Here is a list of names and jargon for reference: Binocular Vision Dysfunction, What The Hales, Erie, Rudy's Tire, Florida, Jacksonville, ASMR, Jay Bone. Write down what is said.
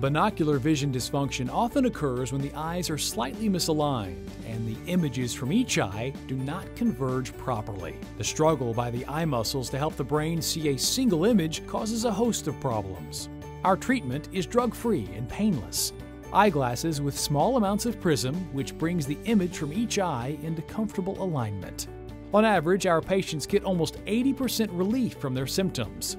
Binocular vision dysfunction often occurs when the eyes are slightly misaligned and the images from each eye do not converge properly. The struggle by the eye muscles to help the brain see a single image causes a host of problems. Our treatment is drug-free and painless. Eyeglasses with small amounts of prism, which brings the image from each eye into comfortable alignment. On average, our patients get almost 80% relief from their symptoms.